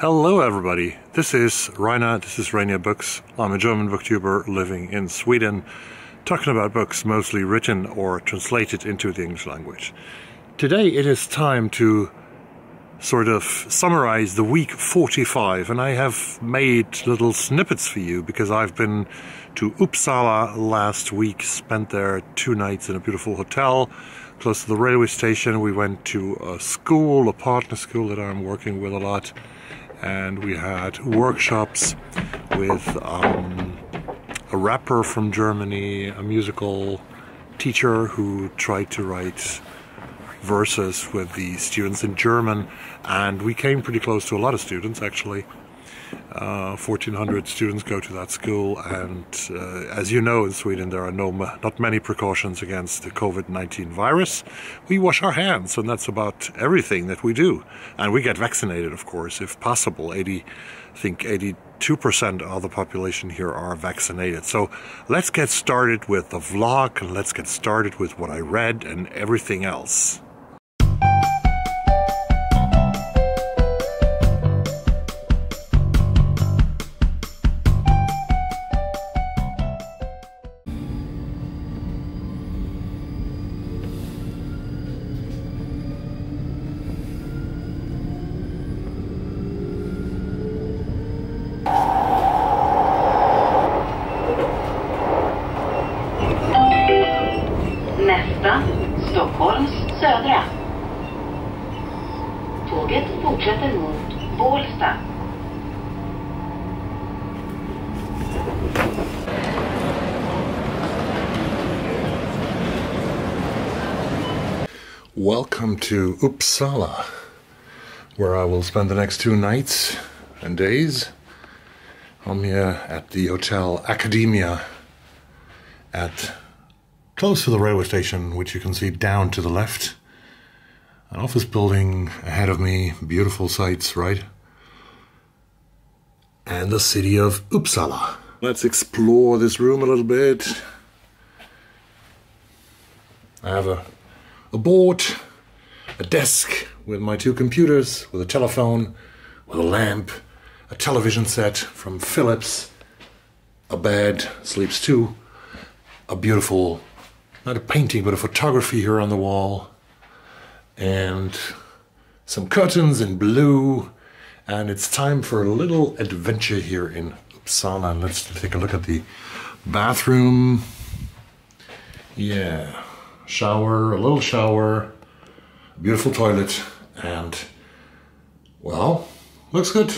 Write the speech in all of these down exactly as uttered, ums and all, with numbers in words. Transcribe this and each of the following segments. Hello everybody, this is Rainer, this is Rainier Books. I'm a German booktuber living in Sweden, talking about books mostly written or translated into the English language. Today it is time to sort of summarize the week forty-five, and I have made little snippets for you because I've been to Uppsala last week, spent there two nights in a beautiful hotel close to the railway station. We went to a school, a partner school that I'm working with a lot, and we had workshops with um, a rapper from Germany, a musical teacher who tried to write verses with the students in German, and we came pretty close to a lot of students actually. Uh, fourteen hundred students go to that school, and uh, as you know, in Sweden there are no not many precautions against the COVID nineteen virus. We wash our hands, and that's about everything that we do, and we get vaccinated, of course, if possible. eighty I think eighty-two percent of the population here are vaccinated. So let's get started with the vlog, and let's get started with what I read and everything else. Welcome to Uppsala, where I will spend the next two nights and days. I'm here at the Hotel Academia at close to the railway station, which you can see down to the left. An office building ahead of me, beautiful sights, right? And the city of Uppsala. Let's explore this room a little bit. I have a a board, a desk with my two computers, with a telephone, with a lamp, a television set from Philips, a bed, sleeps two, a beautiful, not a painting, but a photography here on the wall, and some curtains in blue, and it's time for a little adventure here in Uppsala. And let's take a look at the bathroom. Yeah. Shower, a little shower, beautiful toilet, and, well, looks good.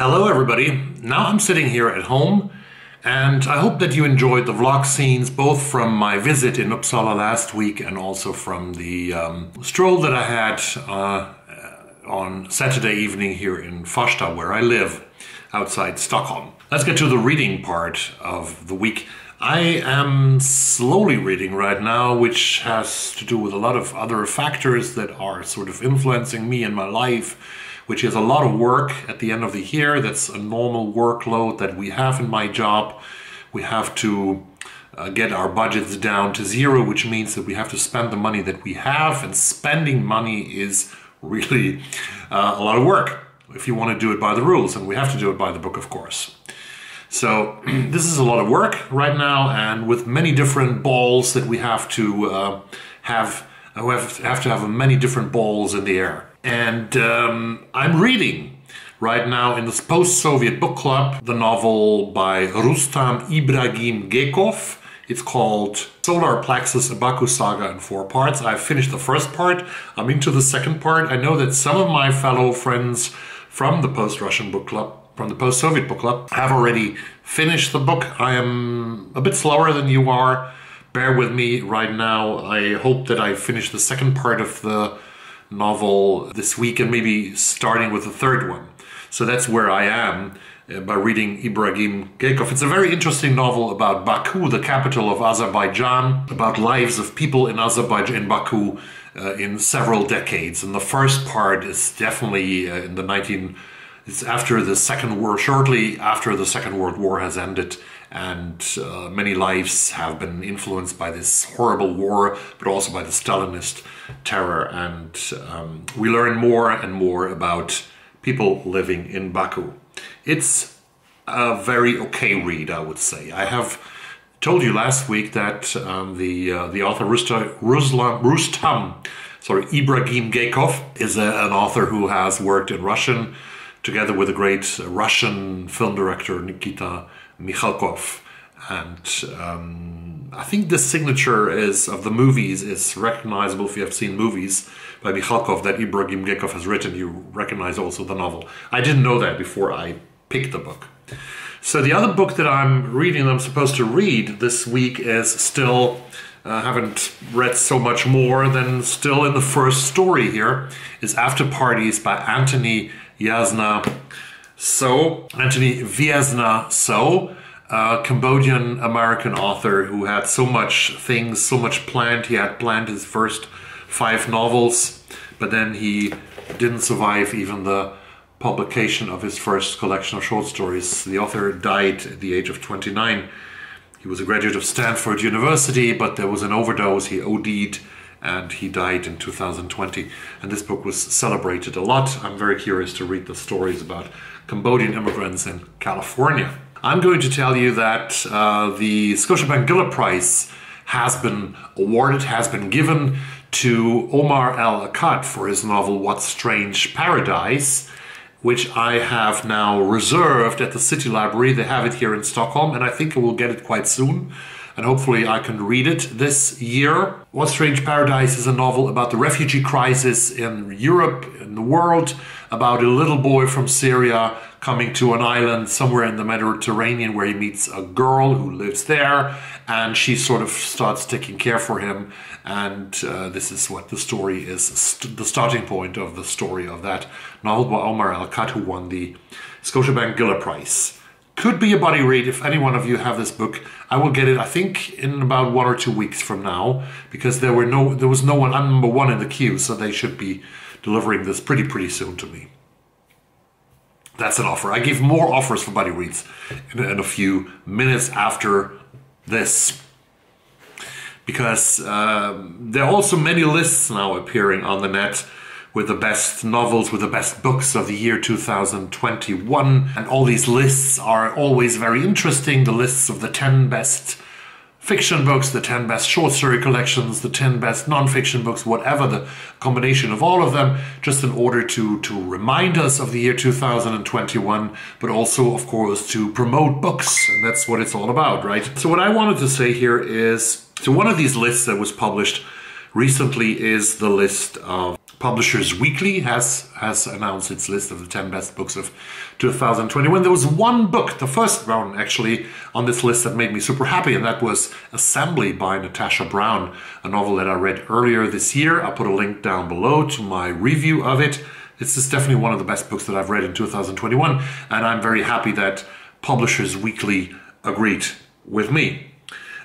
Hello everybody, now I'm sitting here at home and I hope that you enjoyed the vlog scenes both from my visit in Uppsala last week and also from the um, stroll that I had uh, on Saturday evening here in Farsta, where I live, outside Stockholm. Let's get to the reading part of the week. I am slowly reading right now, which has to do with a lot of other factors that are sort of influencing me in my life, which is a lot of work at the end of the year. That's a normal workload that we have in my job. We have to uh, get our budgets down to zero, which means that we have to spend the money that we have, and spending money is really uh, a lot of work if you want to do it by the rules, and we have to do it by the book, of course. So this is a lot of work right now, and with many different balls that we have to uh, have, we have, have to have many different balls in the air. And um, I'm reading right now in this post-Soviet book club the novel by Rustam Ibragimbekov. It's called Solar Plexus, a Baku Saga in four parts. I've finished the first part. I'm into the second part. I know that some of my fellow friends from the post-Russian book club, from the post-Soviet book club, have already finished the book. I am a bit slower than you are. Bear with me right now. I hope that I finish the second part of the novel this week and maybe starting with the third one. So that's where I am uh, by reading Ibragimbekov. It's a very interesting novel about Baku, the capital of Azerbaijan, about lives of people in Azerbaijan, in Baku, uh, in several decades. And the first part is definitely uh, in the nineteen... It's after the Second War, shortly after the Second World War has ended, and uh, many lives have been influenced by this horrible war, but also by the Stalinist terror. And um, we learn more and more about people living in Baku. It's a very okay read, I would say. I have told you last week that um, the uh, the author Rustam, Rustam, sorry, Ibragimbekov is a, an author who has worked in Russian, together with the great Russian film director Nikita Mikhalkov. And um, I think the signature is of the movies is recognizable. If you have seen movies by Mikhalkov that Ibragimbekov has written, you recognize also the novel. I didn't know that before I picked the book. So the other book that I'm reading, that I'm supposed to read this week, is still... I uh, haven't read so much more than still in the first story here, is After Parties by Anthony Veasna So. Anthony Veasna So, a Cambodian-American author who had so much things, so much planned. He had planned his first five novels, but then he didn't survive even the publication of his first collection of short stories. The author died at the age of twenty-nine. He was a graduate of Stanford University, but there was an overdose. He O D'd and he died in two thousand twenty. And this book was celebrated a lot. I'm very curious to read the stories about Cambodian immigrants in California. I'm going to tell you that uh, the Scotiabank Giller Prize has been awarded, has been given to Omar El Akkad for his novel What Strange Paradise, which I have now reserved at the City Library. They have it here in Stockholm, and I think I will get it quite soon. And hopefully I can read it this year. What Strange Paradise is a novel about the refugee crisis in Europe, in the world, about a little boy from Syria coming to an island somewhere in the Mediterranean where he meets a girl who lives there, and she sort of starts taking care for him. And uh, this is what the story is, st the starting point of the story of that novel by Omar El Akkad, who won the Scotiabank Giller Prize. Could be a buddy read. If any one of you have this book, I will get it, I think, in about one or two weeks from now, because there were no, there was no one, I'm number one in the queue, so they should be delivering this pretty, pretty soon to me. That's an offer. I give more offers for buddy reads in, in a few minutes after this, because uh, there are also many lists now appearing on the net with the best novels, with the best books of the year two thousand twenty-one. And all these lists are always very interesting. The lists of the ten best fiction books, the ten best short story collections, the ten best non-fiction books, whatever, the combination of all of them, just in order to, to remind us of the year two thousand twenty-one, but also, of course, to promote books. And that's what it's all about, right? So what I wanted to say here is, so one of these lists that was published recently is the list of Publishers Weekly has, has announced its list of the ten best books of two thousand twenty-one. There was one book, the first one actually, on this list that made me super happy, and that was Assembly by Natasha Brown, a novel that I read earlier this year. I'll put a link down below to my review of it. This is definitely one of the best books that I've read in two thousand twenty-one, and I'm very happy that Publishers Weekly agreed with me.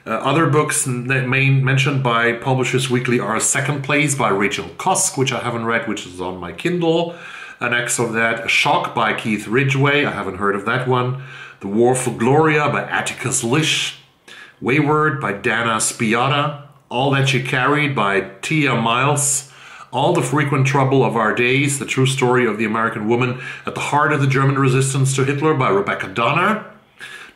Uh, other books that main mentioned by Publishers Weekly are Second Place by Rachel Cusk, which I haven't read, which is on my Kindle. Annex of that, A Shock by Keith Ridgway, I haven't heard of that one. The War for Gloria by Atticus Lish. Wayward by Dana Spiotta. All That She Carried by Tia Miles. All the Frequent Trouble of Our Days, The True Story of the American Woman at the Heart of the German Resistance to Hitler by Rebecca Donner.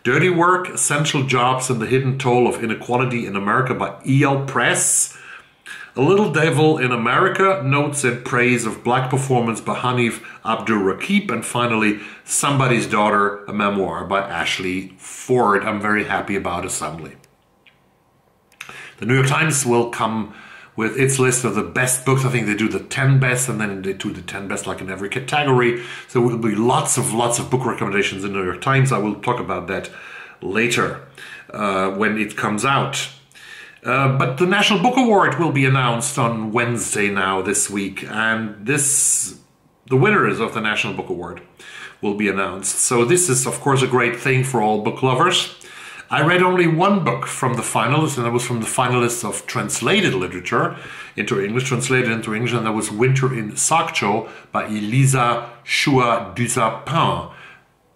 Dirty Work, Essential Jobs and the Hidden Toll of Inequality in America by Eyal Press. A Little Devil in America, Notes and Praise of Black Performance by Hanif Abdul Rakib. And finally, Somebody's Daughter, a memoir by Ashley Ford. I'm very happy about Assembly. The New York Times will come with its list of the best books. I think they do the ten best, and then they do the ten best like in every category. So there will be lots of lots of book recommendations in the New York Times. I will talk about that later uh, when it comes out. Uh, but the National Book Award will be announced on Wednesday now this week, and this the winners of the National Book Award will be announced. So this is of course a great thing for all book lovers. I read only one book from the finalists, and that was from the finalists of translated literature into English, translated into English, and that was Winter in Sokcho by Elisa Shua Dusapin.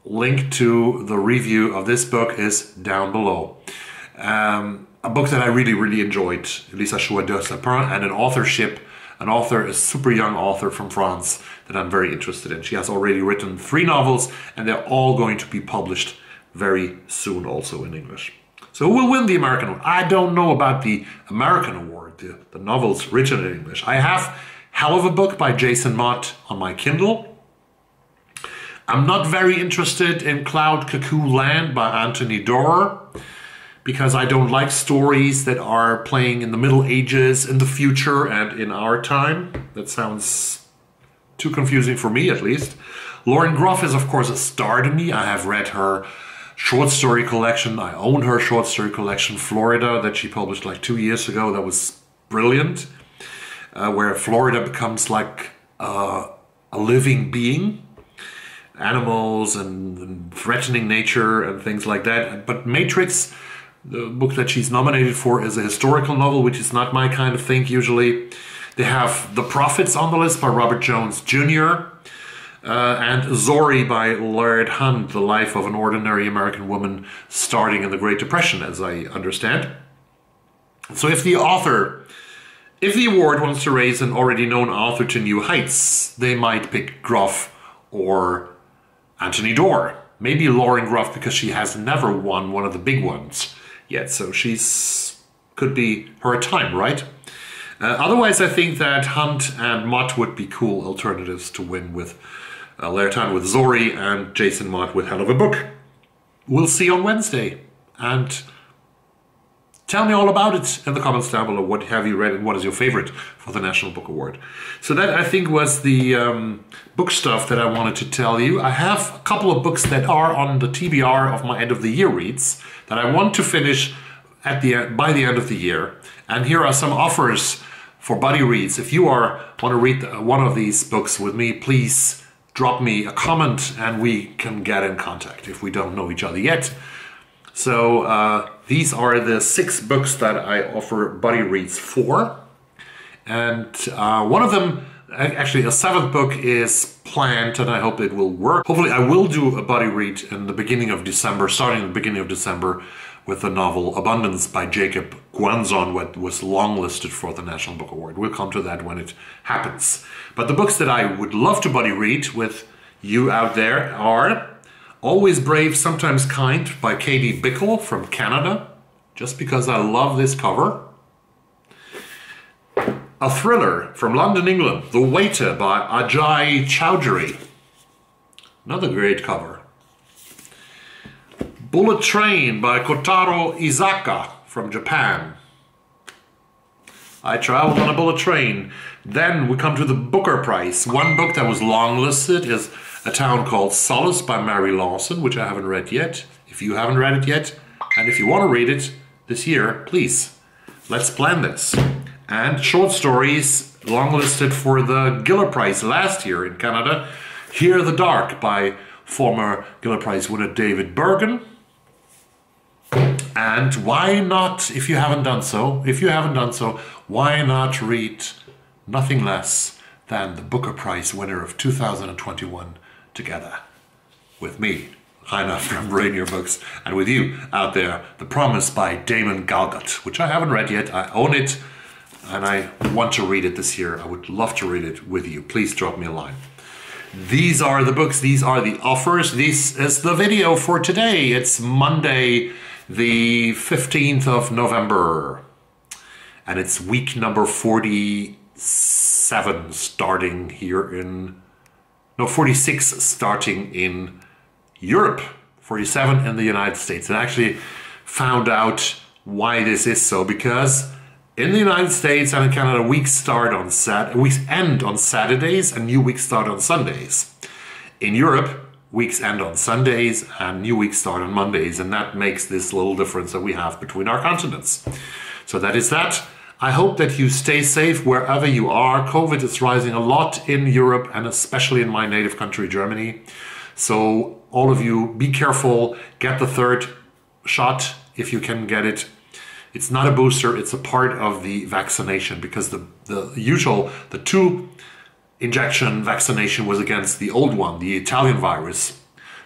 Link to the review of this book is down below. Um, a book that I really, really enjoyed, Elisa Shua Dusapin, and an authorship, an author, a super young author from France that I'm very interested in. She has already written three novels, and they're all going to be published very soon, also in English. So who will win the American award? I don't know about the American award, the, the novels written in English. I have Hell of a Book by Jason Mott on my Kindle. I'm not very interested in Cloud Cuckoo Land by Anthony Doerr, because I don't like stories that are playing in the Middle Ages, in the future, and in our time. That sounds too confusing for me, at least. Lauren Groff is, of course, a star to me. I have read her short story collection. I own her short story collection, Florida, that she published like two years ago. That was brilliant, uh, where Florida becomes like uh, a living being, animals and, and threatening nature and things like that. But Matrix, the book that she's nominated for, is a historical novel, which is not my kind of thing usually. They have The Prophets on the list by Robert Jones Junior Uh, and Zorrie by Laird Hunt, the life of an ordinary American woman starting in the Great Depression, as I understand. So if the author, if the award wants to raise an already known author to new heights, they might pick Groff or Anthony Doerr. Maybe Lauren Groff, because she has never won one of the big ones yet, so she's could be her time, right? Uh, otherwise, I think that Hunt and Mott would be cool alternatives to win, with Uh, Laertan with Zorrie and Jason Mott with Hell of a Book. We'll see on Wednesday. And tell me all about it in the comments down below. What have you read and what is your favorite for the National Book Award? So that, I think, was the um, book stuff that I wanted to tell you. I have a couple of books that are on the T B R of my end of the year reads that I want to finish at the by the end of the year. And here are some offers for buddy reads. If you are want to read one of these books with me, please drop me a comment and we can get in contact if we don't know each other yet. So uh, these are the six books that I offer buddy reads for. And uh, one of them, actually a seventh book, is planned, and I hope it will work. Hopefully I will do a buddy read in the beginning of December, starting in the beginning of December, with the novel Abundance by Jacob Guanzon, what was longlisted for the National Book Award. We'll come to that when it happens. But the books that I would love to buddy read with you out there are Always Brave, Sometimes Kind by Katie Bickle from Canada, just because I love this cover. A thriller from London, England, The Waiter by Ajay Chowdhury. Another great cover. Bullet Train by Kotaro Izaka from Japan. I traveled on a bullet train Then we come to the Booker Prize. One book that was longlisted is A Town Called Solace by Mary Lawson, which I haven't read yet. If you haven't read it yet, and if you want to read it this year, please, let's plan this. And short stories longlisted for the Giller Prize last year in Canada. Hear the Dark by former Giller Prize winner David Bergen. And why not, if you haven't done so, if you haven't done so, why not read nothing less than the Booker Prize winner of two thousand twenty-one together with me, Rainer from Rainier Books, and with you out there, The Promise by Damon Galgut, which I haven't read yet. I own it and I want to read it this year. I would love to read it with you. Please drop me a line. These are the books, these are the offers. This is the video for today. It's Monday, the fifteenth of November, and it's week number forty-seven starting here in, no, forty-six starting in Europe, forty-seven in the United States. And I actually found out why this is so, because in the United States and in Canada, weeks start on Sat weeks end on Saturdays and new weeks start on Sundays. In Europe, weeks end on Sundays and new weeks start on Mondays, and that makes this little difference that we have between our continents. So that is that. I hope that you stay safe wherever you are. COVID is rising a lot in Europe and especially in my native country, Germany. So all of you, be careful, get the third shot if you can get it. It's not a booster, it's a part of the vaccination, because the, the usual, the two injection vaccination was against the old one, the Italian virus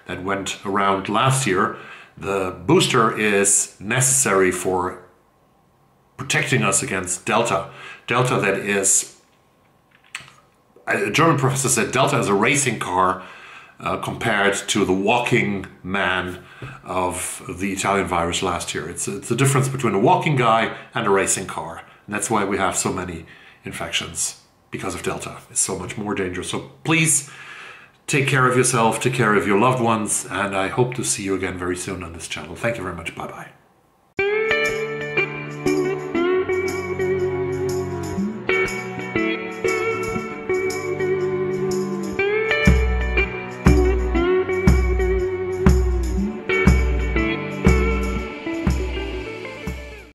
that went around last year. The booster is necessary for protecting us against Delta. Delta that is, a German professor said Delta is a racing car uh, compared to the walking man of the Italian virus last year. It's, it's the difference between a walking guy and a racing car. And that's why we have so many infections, because of Delta. It's so much more dangerous. So please take care of yourself, take care of your loved ones, and I hope to see you again very soon on this channel. Thank you very much. Bye-bye.